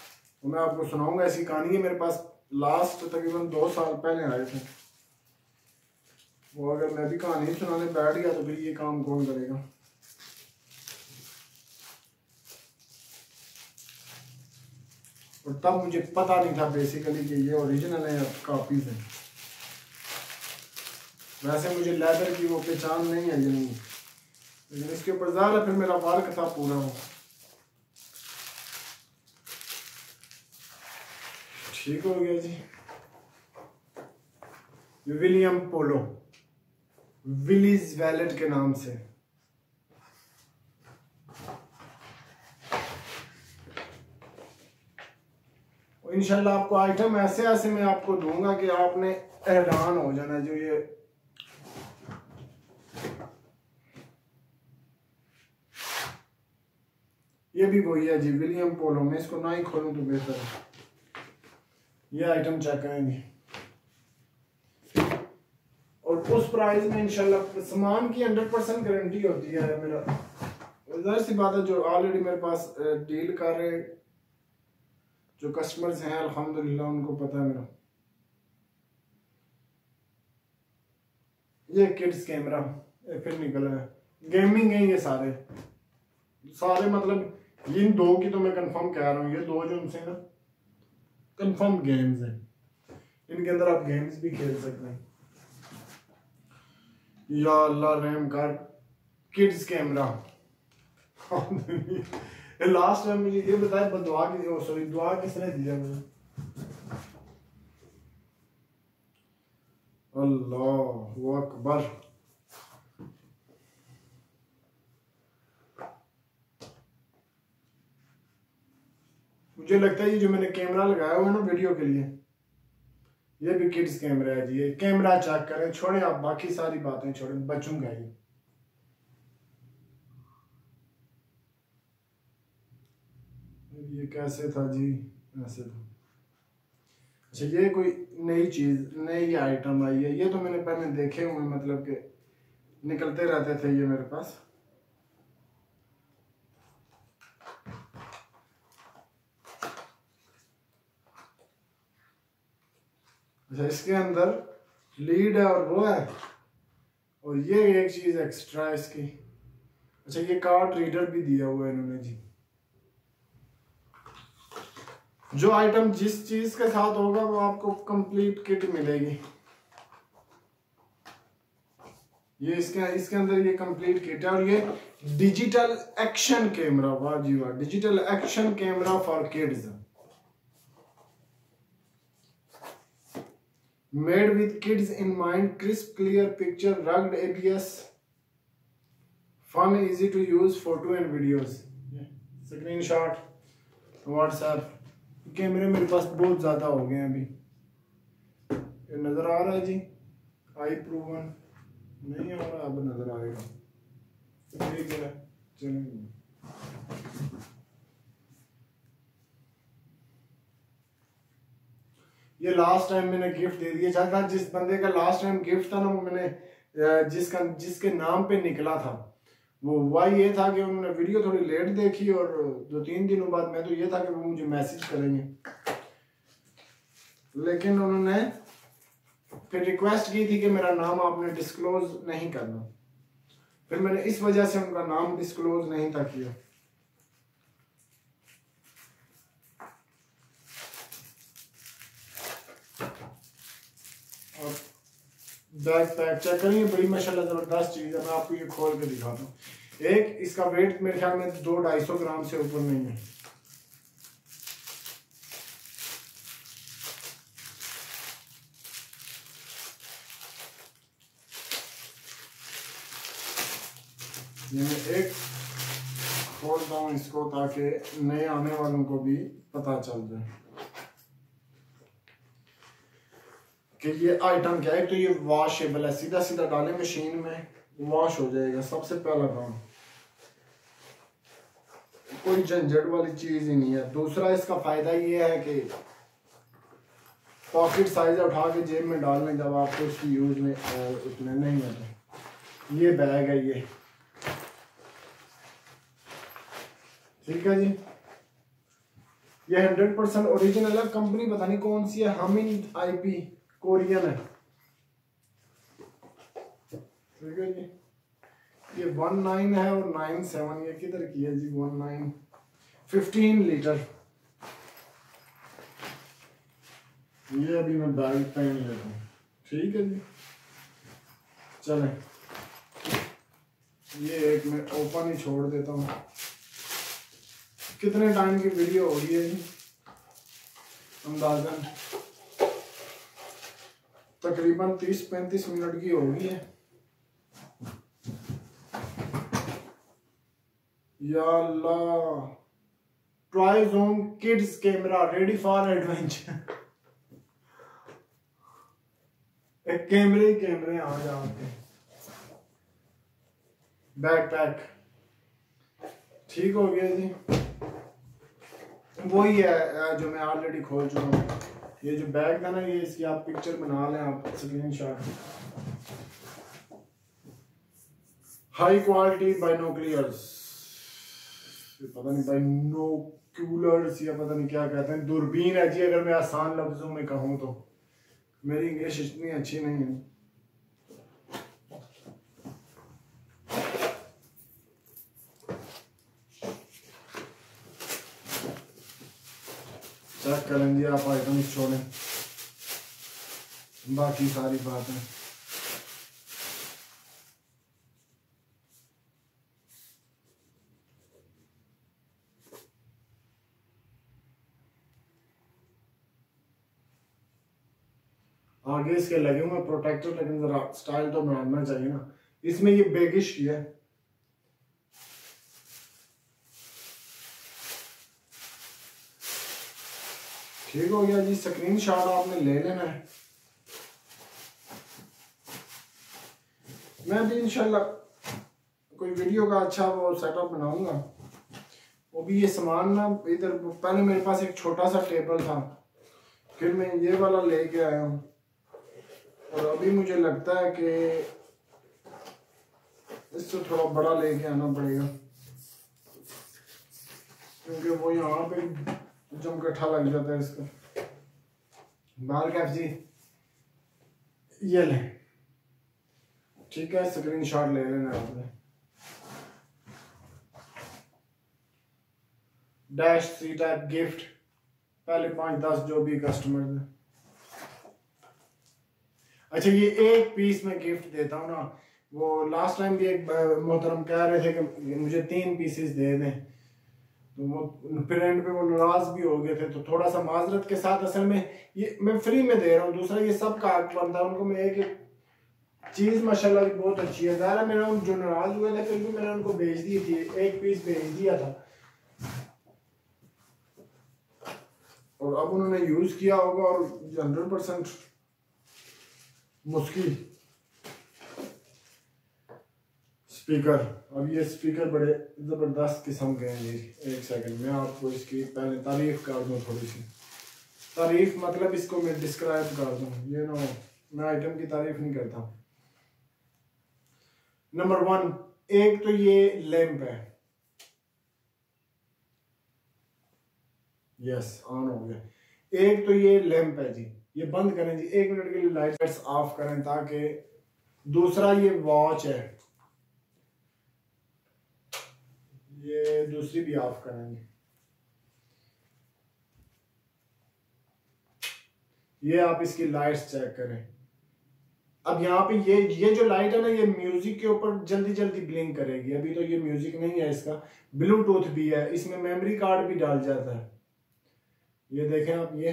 तो मैं आपको सुनाऊंगा, ऐसी कहानी है मेरे पास, लास्ट तकरीबन 2 साल पहले आए थे वो। अगर मैं भी कहानी सुनाने बैठ गया तो फिर ये काम कौन करेगा। और तब मुझे पता नहीं था बेसिकली कि ये ओरिजिनल है या कापीज है। वैसे मुझे लेदर की वो पहचान नहीं है, ये नहीं, लेकिन इसके ऊपर ज़्यादा फिर मेरा वाल कथा पूरा हो। ठीक हो गया जी। विलियम पोलो, विलीज वैलेट के नाम से। इंशाल्लाह आपको आइटम ऐसे ऐसे मैं आपको दूंगा कि आपने हैरान हो जाना। जो ये भी वही है जी, विलियम पोलो। मैं इसको ना ही खोलूं तो बेहतर है। ये आइटम चेक करेंगे, और उस प्राइस में इंशाल्लाह। सामान की 100% गारंटी होती है। मेरा ज़ाहिर सी बात है, जो ऑलरेडी मेरे पास डील कर रहे जो कस्टमर्स हैं, अल्हम्दुलिल्लाह उनको पता है मेरा। ये किड्स कैमरा, ये फिर निकला है, गेमिंग है। ये सारे मतलब इन दो की तो मैं कंफर्म कह रहा हूँ, ये दो जो उनसे ना कंफर्म गेम्स हैं, इनके अंदर आप गेम्स भी खेल सकते हैं। या अल्लाह रहम कर। किड्स कैमरा लास्ट में मुझे ये बताया, बदुआ की, सॉरी दुआ किसने दिया मुझे? अल्लाह अकबर। मुझे लगता है ये जो मैंने कैमरा लगाया हुआ है ना वीडियो के लिए, ये भी किड्स कैमरा है जी। ये कैमरा चेक करें, छोड़े आप बाकी सारी बातें, छोड़े बच्चों का। ये कैसे था जी, ऐसे था। अच्छा, ये कोई नई चीज़, नई आइटम आई है। ये तो मैंने पहले देखे हुए, मतलब के निकलते रहते थे ये मेरे पास। अच्छा, इसके अंदर लीड है और वो है, और ये एक चीज़ एक्स्ट्रा इसकी। अच्छा, ये कार्ड रीडर भी दिया हुआ है इन्होंने जी। जो आइटम जिस चीज के साथ होगा वो आपको कंप्लीट किट मिलेगी। ये इसके अंदर ये कंप्लीट किट है। और ये डिजिटल एक्शन कैमरा, वाह जी वाह, digital action camera for kids, made with kids in mind. Crisp clear picture, rugged ABS, fun, easy to use, photo and videos, screenshot, WhatsApp. कैमरे मेरे पास बहुत ज़्यादा हो गए हैं अभी। ये नज़र आ रहा है जी, iProven नहीं आ रहा, अब नज़र आएगा। ठीक है, चलेंगे। ये लास्ट टाइम मैंने गिफ्ट दे दिया था, जिस बंदे का लास्ट टाइम गिफ्ट था ना, वो मैंने जिसके नाम पे निकला था, वो वही ये था कि उन्होंने वीडियो थोड़ी लेट देखी और 2-3 दिनों बाद मैं तो ये था कि वो मुझे मैसेज करेंगे, लेकिन उन्होंने फिर रिक्वेस्ट की थी कि मेरा नाम आपने डिस्क्लोज नहीं करना, फिर मैंने इस वजह से उनका नाम डिस्क्लोज नहीं था किया। और बैकपैक चेक करिए, बड़ी माशाल्लाह जबरदस्त चीज है, मैं आपको ये खोल के दिखाता हूँ। एक इसका वेट मेरे ख्याल में 200-250 ग्राम से ऊपर नहीं है। एक खोलता हूँ इसको ताकि नए आने वालों को भी पता चल जाए कि ये आइटम क्या है। तो ये वॉशेबल है, सीधा सीधा डाले मशीन में वॉश हो जाएगा, सबसे पहला काम, कोई झंझट वाली चीज ही नहीं है। दूसरा इसका फायदा ये है कि पॉकेट साइज उठा के जेब में डालने जब आपको उसकी यूज में उसमें नहीं आता। ये बैग है ये, ठीक है जी, ये 100% ओरिजिनल है, कंपनी पता नहीं कौन सी है, हमिंग आईपी कोरियन है, ठीक है जी। ये 19 है और 97 ये किधर की है जी, 19 15 लीटर। ये अभी मैं बैग पहन लेता हूँ, ठीक है जी। चले ये एक मैं ओपन ही छोड़ देता हूँ, कितने टाइम की वीडियो हो रही है जी, अंदाजन तकरीबन 30-35 मिनट की हो गई है। या अल्लाह, try zone kids camera ready for adventure, एक कैमरे आ जाते। बैकपैक ठीक हो गया जी, वही है जो मैं ऑलरेडी खोल चुका हूँ। ये जो बैग था ना, ये इसकी आप पिक्चर बना लें, आप स्क्रीनशॉट। हाई क्वालिटी बाइनोक्लियर्स, पता नहीं बाइनोक्यूलर्स या पता नहीं क्या कहते हैं, दूरबीन है जी, अगर मैं आसान लफ्जों में कहूँ तो, मेरी इंग्लिश इतनी अच्छी नहीं है। करेंगे आप आइटम छोड़ें, बाकी सारी बातें। आगे इसके लगे हुए प्रोटेक्टर, लेकिन जरा स्टाइल तो बनाना चाहिए ना इसमें। ये बेगिश की है, ठीक हो गया जी, स्क्रीनशॉट आपने ले लेना है। मैं भी इंशाल्लाह कोई वीडियो का अच्छा वो सेटअप बनाऊंगा। वो भी ये सामान ना, इधर पहले मेरे पास एक छोटा सा टेबल था, फिर मैं ये वाला लेके आया हूँ, और अभी मुझे लगता है कि इससे थोड़ा बड़ा लेके आना पड़ेगा, क्योंकि वो यहाँ पे जमकठा लग जाता है इसका। बाल कैफ जी ये ले, ठीक है, स्क्रीनशॉट ले लेना आपने। डैश सी टाइप गिफ्ट, पहले 5-10 जो भी कस्टमर है। अच्छा ये एक पीस में गिफ्ट देता हूँ ना, वो लास्ट टाइम भी एक मोहतरम कह रहे थे कि मुझे 3 पीसेस दे दें, तो वो फिर एंड पे वो नाराज भी हो गए थे, तो थोड़ा सा माजरत के साथ। असल में ये मैं फ्री में दे रहा हूँ, दूसरा ये सब का हक बनता है, उनको मैं एक चीज़ माशाल्लाह की बहुत अच्छी है। ज़ाहिर है मेरा उन जो नाराज हुए थे, फिर भी मैंने उनको भेज दी थी, एक पीस भेज दिया था, और अब उन्होंने यूज़ किया होगा, और 100% मुश्किल। स्पीकर, अब ये स्पीकर बड़े ज़बरदस्त किस्म के हैं। एक सेकंड में आपको इसकी पहले तारीफ़ कर दूँ, थोड़ी सी तारीफ़ मतलब इसको मैं डिस्क्राइब कर दूँ, ये ना मैं आइटम की तारीफ़ नहीं करता। नंबर 1 एक तो ये लैंप है, यस ऑन हो गया। एक तो ये लैंप है जी, ये बंद करें जी 1 मिनट के लिए, लाइट्स ऑफ करें ताकि। दूसरा ये वॉच है, ये दूसरी भी ऑफ करेंगे, ये आप इसकी लाइट्स चेक करें। अब यहाँ पे ये जो लाइट है ना, ये म्यूजिक के ऊपर जल्दी जल्दी ब्लिंक करेगी। अभी तो ये म्यूजिक नहीं है, इसका ब्लूटूथ भी है, इसमें मेमोरी कार्ड भी डाल जाता है। ये देखें आप, ये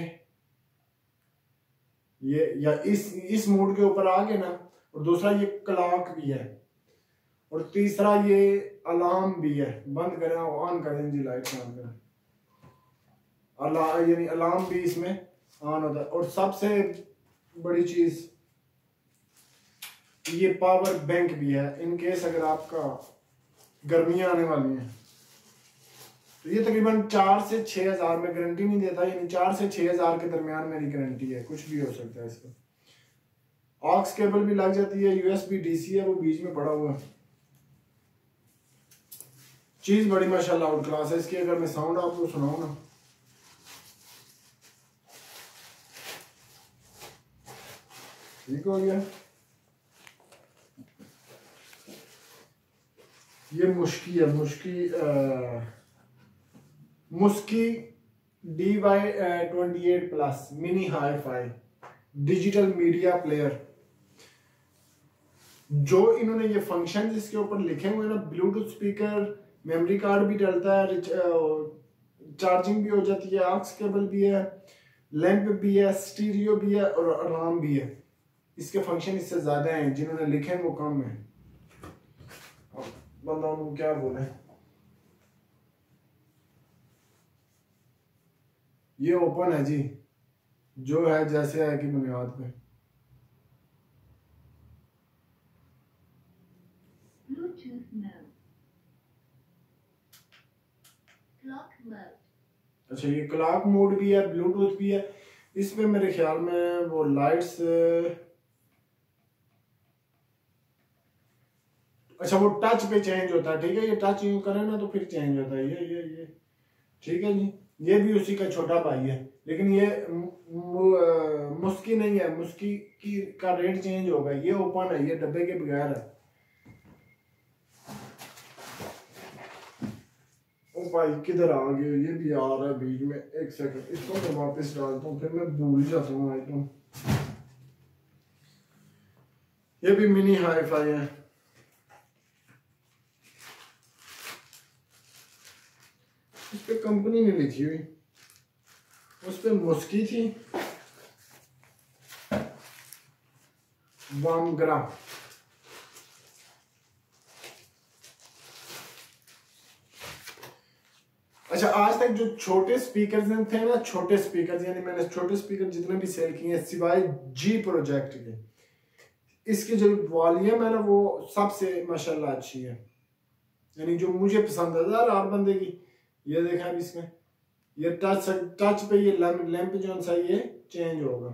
या इस मोड के ऊपर आके ना। और दूसरा ये क्लॉक भी है, और तीसरा ये अलार्म भी है। बंद करें और ऑन करें जी, लाइट ऑन करें। यानी अलार्म भी इसमें ऑन होता है। और सबसे बड़ी चीज ये पावर बैंक भी है, इनकेस अगर आपका गर्मियाँ आने वाली हैं। तो ये तकरीबन 4 से 6 हज़ार में, गारंटी नहीं देता, यानी 4 से 6 हज़ार के दरमियान मेरी गारंटी है, कुछ भी हो सकता है इसका। ऑक्स केबल भी लग जाती है, यूएसबी डीसी है, वो बीच में पड़ा हुआ है। चीज बड़ी माशाल्लाह आउट क्लास है इसकी। अगर मैं साउंड आपको सुनाऊं ना, ठीक हो गया। ये मुश्की है, मुश्की DY28+ mini hi fi digital media player. जो इन्होंने ये फंक्शन इसके ऊपर लिखे हुए ना, ब्लूटूथ स्पीकर, मेमोरी कार्ड भी डलता है, चार्जिंग भी हो जाती है, ऑक्स केबल भी है, लैंप भी है, स्टीरियो भी है, और अलार्म भी है। इसके फंक्शन इससे ज्यादा हैं, जिन्होंने लिखे हैं वो कम है। बंदा उनको क्या बोले। ये ओपन है जी, जो है जैसे है कि बुनियाद पे। अच्छा, ये क्लॉक मोड भी है, ब्लूटूथ भी है। इस पे मेरे ख्याल में वो लाइट्स, अच्छा वो टच पे चेंज होता है, ठीक है। ये टच यूज करें ना तो फिर चेंज होता है। ये ठीक है जी। ये भी उसी का छोटा भाई है, लेकिन ये मुश्की नहीं है। मुश्की की का रेट चेंज होगा। ये ओपन है, ये डब्बे के बगैर है। ओ भाई किधर आ गए, ये भी आ रहा है बीच में। 1 सेकंड, इसको मैं वापस डालता हूँ, फिर मैं भूल जाता हूँ आइटम। ये भी मिनी हाई फाई है। उस पर कंपनी ने लिखी हुई, उस पर मुश्की थी। वामग्रा, अच्छा आज तक जो छोटे स्पीकर्स थे ना, छोटे स्पीकर्स, यानी मैंने छोटे स्पीकर जितने भी सेल किए हैं सिवाय जी प्रोजेक्ट के, इसकी जो वॉल्यूम है ना वो सबसे माशाल्लाह अच्छी है, यानी जो मुझे पसंद आता है हर बंदे की। ये देखा अभी इसमें ये टच पे ये लैंप जो सा ये चेंज होगा,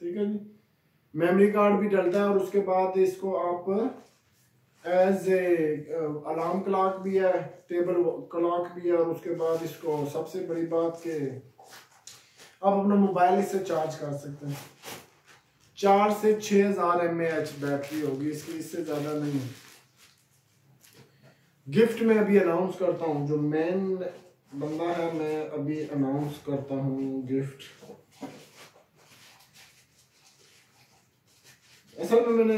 ठीक है जी। मेमोरी कार्ड भी डलता है, और उसके बाद इसको आप एज ए अलार्म क्लॉक भी है, टेबल क्लॉक भी है। और उसके बाद इसको सबसे बड़ी बात के आप अपना मोबाइल इससे चार्ज कर सकते हैं। 4 से 6 हज़ार mAh बैटरी होगी इसकी, इससे ज़्यादा नहीं है। गिफ्ट में अभी अनाउंस करता हूँ, जो मेन बंदा है मैं अभी अनाउंस करता हूँ गिफ्ट। असल में मैंने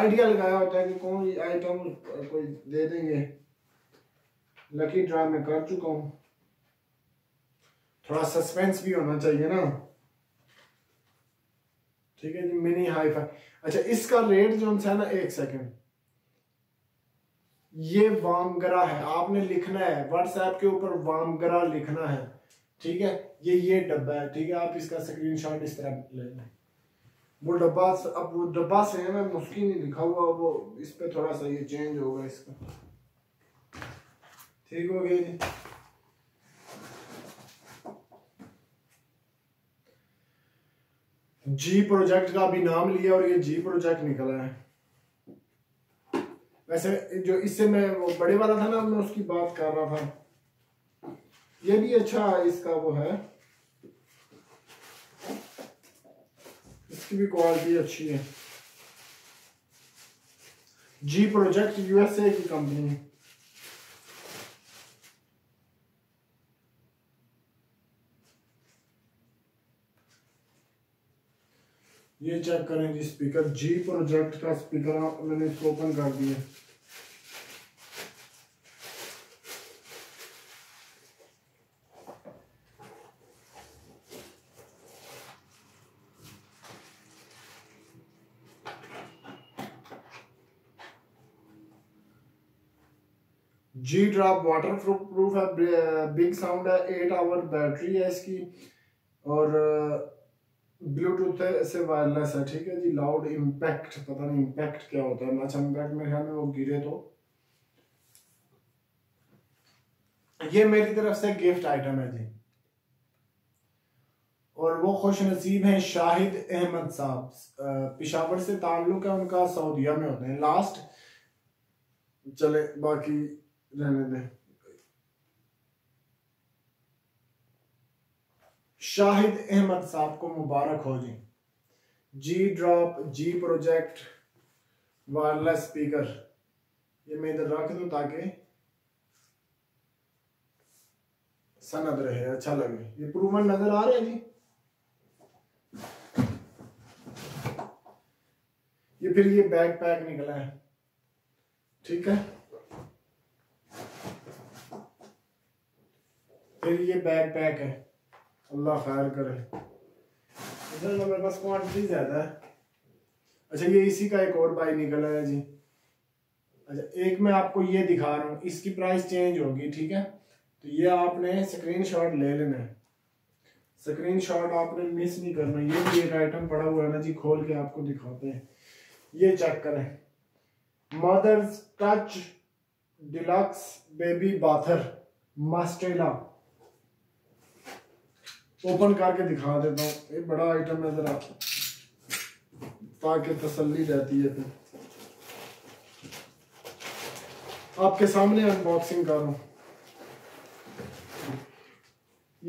आइडिया लगाया होता है कि कौन सी आइटम कोई दे देंगे। लकी ड्रा में कर चुका हूँ, थोड़ा सस्पेंस भी होना चाहिए ना, ठीक है जी। मिनी हाई फाई, अच्छा इसका रेट जो है ना, 1 सेकंड, ये वामग्रा है। आपने लिखना है व्हाट्सएप के ऊपर, वामग्रा लिखना है, ठीक है। ये डब्बा है, ठीक है। आप इसका स्क्रीनशॉट इस तरह ले लें। वो डब्बा, अब वो डब्बा से है ना, मुश्किल नहीं लिखा हुआ वो, इस पे थोड़ा सा ये चेंज होगा इसका, ठीक हो गया जी। जी प्रोजेक्ट का अभी नाम लिया और ये जी प्रोजेक्ट निकला है। वैसे जो इससे मैं वो बड़े वाला था ना, मैं उसकी बात कर रहा था। ये भी अच्छा इसका वो है, इसकी भी क्वालिटी अच्छी है। जी प्रोजेक्ट यूएसए की कंपनी है। ये चेक करें जी स्पीकर, जी प्रोजेक्ट का स्पीकर मैंने इसको ओपन कर दिया। जी ड्रॉप वाटर प्रूफ है, बिग साउंड है, 8 आवर बैटरी है इसकी और ब्लूटूथ से वायरलेस है। ठीक है जी। लाउड इम्पैक्ट, पता नहीं इम्पैक्ट क्या होता है। अच्छा इम्पैक्ट मेरे ख्याल में वो गिरे तो। ये मेरी तरफ से गिफ्ट आइटम है जी। और वो खुश नसीब है शाहिद अहमद साहब, पिशावर से ताल्लुक है उनका, सऊदिया में होते हैं। लास्ट चले, बाकी रहने दें। शाहिद अहमद साहब को मुबारक हो जी। G drop, G project, wireless speaker, ये मैं इधर रख दूं ताकि सनद रहे, अच्छा लगे। ये प्रूवन नजर आ रहे हैं जी। ये फिर ये बैकपैक निकला है। ठीक है, फिर ये बैकपैक है। अल्लाह खैर करे। इधर मेरे पास क्वान्टिटी ज्यादा है। अच्छा ये इसी का एक और बाई निकला है जी। अच्छा एक मैं आपको ये दिखा रहा हूँ, इसकी प्राइस चेंज होगी। ठीक है, तो ये आपने स्क्रीनशॉट ले लेना है, स्क्रीनशॉट आपने मिस नहीं करना। ये भी एक आइटम पड़ा हुआ है ना जी, खोल के आपको दिखाते हैं। ये चेक करें, mother's touch deluxe baby bather Mastela. Open करके दिखा देता हूँ, ये बड़ा आइटम है जरा, ताकि तसल्ली रहती है। फिर आपके सामने अनबॉक्सिंग कर रहा हूँ।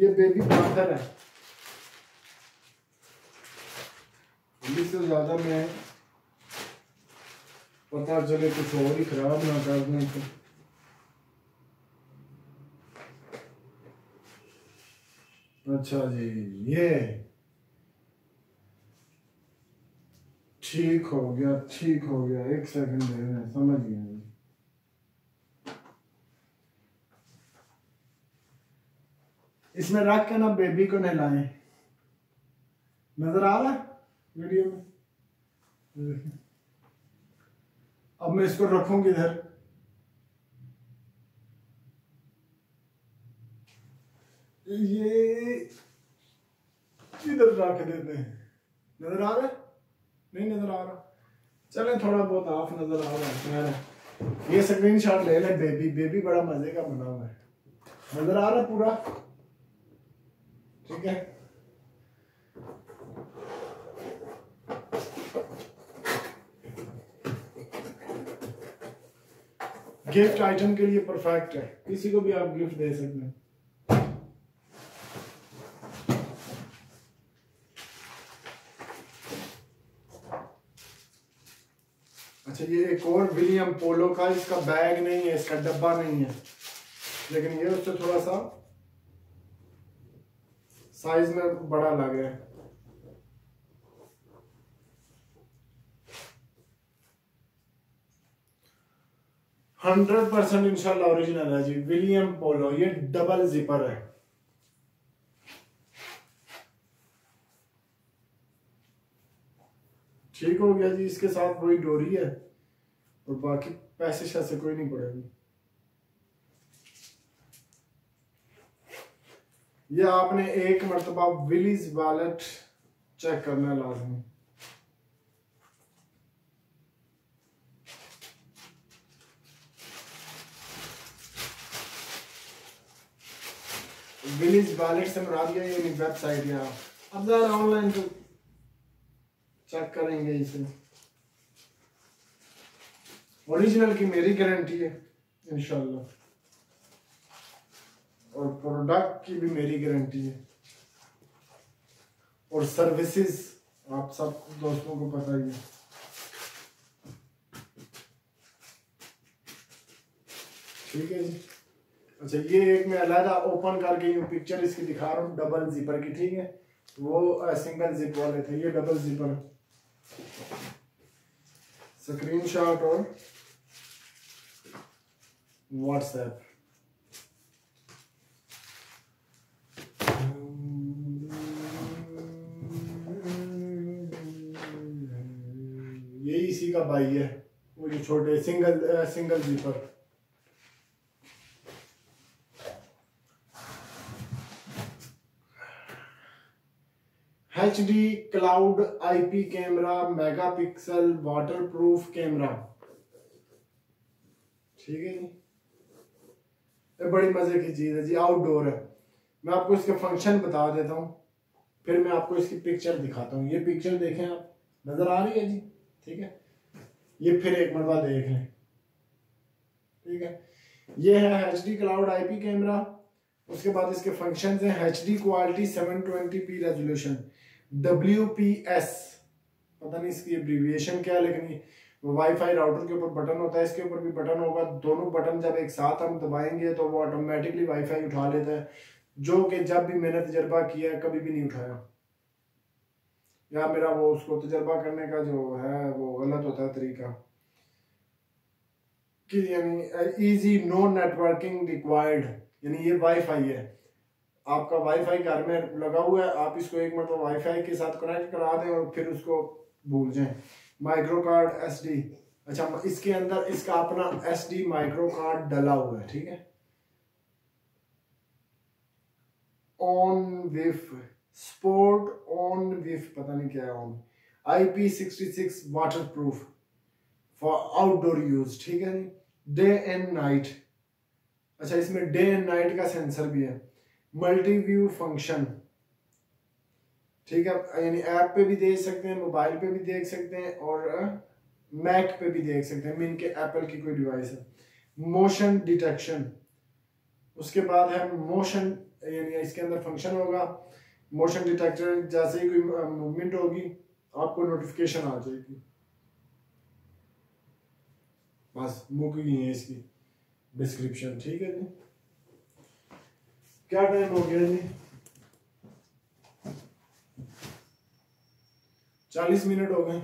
ये बेबी पाथर है, इससे ज्यादा मैं पता चले कुछ और ही खराब ना कर दें। अच्छा जी, ये ठीक हो गया, ठीक हो गया। एक सेकंड दे रहे हैं, समझ गया जी। इसमें रख के ना बेबी को नहलाएं। नजर आ रहा है वीडियो में? अब मैं इसको रखूंगी इधर। ये इधर रख देते हैं। नजर आ रहा है? नहीं नजर आ रहा, चले थोड़ा बहुत हाफ नजर आ रहा है। ये स्क्रीनशॉट ले ले। बेबी बेबी बड़ा मजे का बना हुआ है, नजर आ रहा है पूरा। ठीक है, गिफ्ट आइटम के लिए परफेक्ट है, किसी को भी आप गिफ्ट दे सकते हैं। अच्छा ये एक और विलियम पोलो का, इसका बैग नहीं है, इसका डब्बा नहीं है, लेकिन ये उससे थोड़ा सा साइज में बड़ा लग रहा है। हंड्रेड % इंशाल्लाह ओरिजिनल है जी, विलियम पोलो। ये डबल जिपर है। ठीक हो गया जी। इसके साथ वही डोरी है और बाकी पैसे शैसे कोई नहीं पड़ेगी। ये आपने एक मरतबा विलीज वॉलेट चेक करना लाजमी। विलीज वॉलेट से मरा दिया, ये वेबसाइट है। अब जरा ऑनलाइन तो चेक करेंगे इसे। ओरिजिनल की मेरी गारंटी है इंशाल्लाह, और प्रोडक्ट की भी मेरी गारंटी है, और सर्विसेज आप सब दोस्तों को पता ही है। ठीक है जी। अच्छा ये एक मैं अलहदा ओपन करके यूँ पिक्चर इसकी दिखा रहा हूँ डबल जिपर की, ठीक है, वो सिंगल जिप वाले थे, ये डबल जिपर। स्क्रीनशॉट और व्हाट्सएप। यही इसी का भाई है वो जो छोटे single zipper. HD cloud IP camera, megapixel waterproof camera, ठीक है जी। ये बड़ी मजे की चीज है जी, आउटडोर है। मैं आपको इसके फंक्शन बता देता हूँ, फिर मैं आपको इसकी पिक्चर दिखाता हूँ। ये पिक्चर देखें आप, नजर आ रही है जी, ठीक है। ये फिर एक मरवा देख लें, ठीक है। ये है HD क्लाउड IP कैमरा। उसके बाद इसके फंक्शंस हैं HD quality 720p resolution, WPS पता नहीं इसकी एब्रीविएशन क्या है, लेकिन वाईफाई राउटर के ऊपर बटन होता है, इसके ऊपर भी बटन होगा। दोनों बटन जब एक साथ हम दबाएंगे तो वो ऑटोमेटिकली वाईफाई उठा लेता है, जो कि जब भी मैंने तजर्बा किया है कभी भी नहीं उठाया, या मेरा वो उसको तजर्बा करने का जो है वो गलत होता है तरीका, कि यानी ईजी, नो नेटवर्किंग रिक्वायर्ड, यानी ये वाईफाई है, आपका वाईफाई घर में लगा हुआ है, आप इसको एक मतलब वाईफाई के साथ कनेक्ट करा दें और फिर उसको भूल जाएं। माइक्रो कार्ड SD, अच्छा इसके अंदर इसका अपना SD माइक्रो कार्ड डला हुआ है, ठीक है। ऑन विफ स्पोर्ट, ऑन विफ पता नहीं क्या है on, IP66 waterproof for outdoor use, ठीक है, डे एंड नाइट। अच्छा इसमें डे एंड नाइट का सेंसर भी है। मल्टी व्यू फंक्शन, ठीक है, यानी ऐप पे भी देख सकते हैं, मोबाइल पे भी देख सकते हैं, और मैक पे भी देख सकते हैं, मीन के एप्पल की कोई डिवाइस है। मोशन डिटेक्शन, उसके बाद है मोशन, यानी इसके अंदर फंक्शन होगा मोशन डिटेक्टर, जैसे ही कोई मूवमेंट होगी आपको नोटिफिकेशन आ जाएगी, बस मुक गई है इसकी डिस्क्रिप्शन, ठीक है जी। क्या टाइम हो गया जी, 40 मिनट हो गए,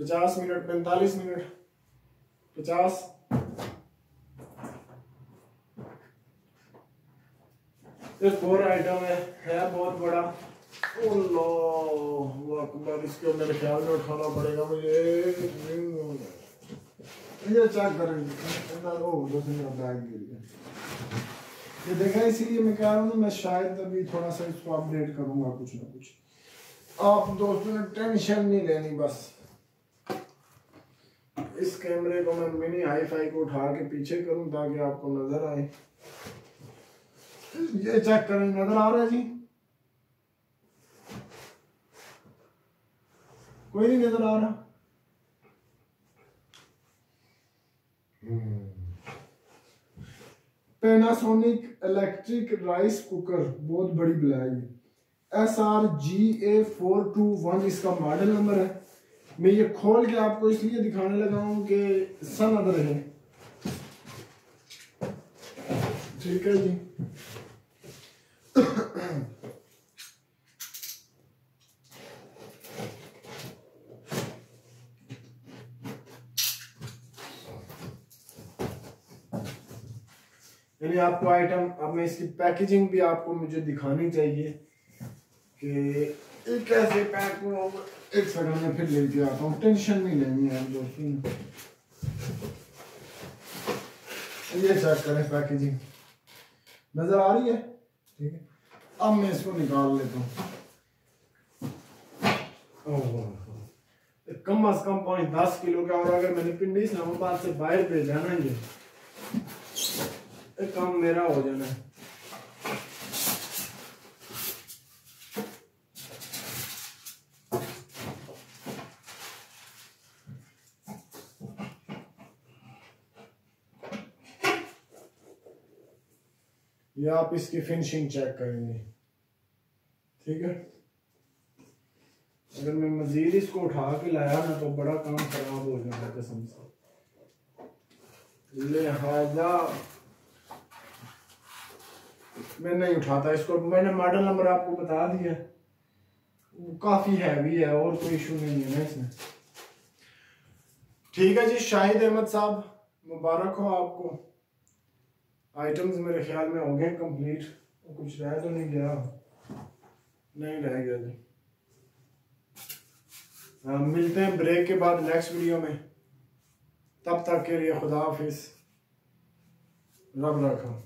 50 मिनट, 45 मिनट, 50। एक और आइटम है बहुत बड़ा, अल्लाह अकबर, इसको मेरे ख्याल में उठाना पड़ेगा मुझे, ये चेक करें। ओ ये देखा, इसीलिए मैं कह रहा हूँ मैं शायद अभी थोड़ा सा इसको अपडेट करूंगा कुछ ना कुछ, आप दोस्तों ने टेंशन नहीं लेनी। बस इस कैमरे को मैं मिनी हाईफाई को उठा के पीछे करूं ताकि आपको नजर आए। ये चेक करें, नजर आ रहा है जी, कोई नहीं नजर आ रहा। पैनासोनिक इलेक्ट्रिक राइस कुकर, बहुत बड़ी बलाई है, SRGA421 इसका मॉडल नंबर है। मैं ये खोल के आपको इसलिए दिखाने लगा हूं कि सनद रहे, ठीक है जी। यानी आपको आइटम, अब मैं इसकी पैकेजिंग भी आपको मुझे दिखानी चाहिए कि ये कैसे पैक हुआ। एक सेकंड में फिर लेके आता हूँ, टेंशन नहीं लेनी है दोस्तों। ये चेक करें पैकेजिंग, नजर आ रही है, ठीक है। अब मैं इसको निकाल लेता हूँ, कम अज कम 5-10 किलो का, और अगर मैंने पिंडी इस्लामाबाद से बाहर भेजा ना ये काम मेरा हो जाना है। ये आप इसकी फिनिशिंग चेक करेंगे। ठीक है, अगर मैं मजीद इसको उठा के लाया ना तो बड़ा काम खराब हो जाना कसम से, लिहाजा मैं नहीं उठाता इसको। मैंने मॉडल नंबर आपको बता दिया, काफी हैवी है और कोई इशू नहीं है ना इसमें। ठीक है जी, शाहिद अहमद साहब मुबारक हो आपको। आइटम्स मेरे ख्याल में हो गए कंप्लीट, कुछ रह तो नहीं गया? नहीं रह गया जी। हम मिलते हैं ब्रेक के बाद नेक्स्ट वीडियो में, तब तक के लिए खुदा हाफिज़, रब रखा।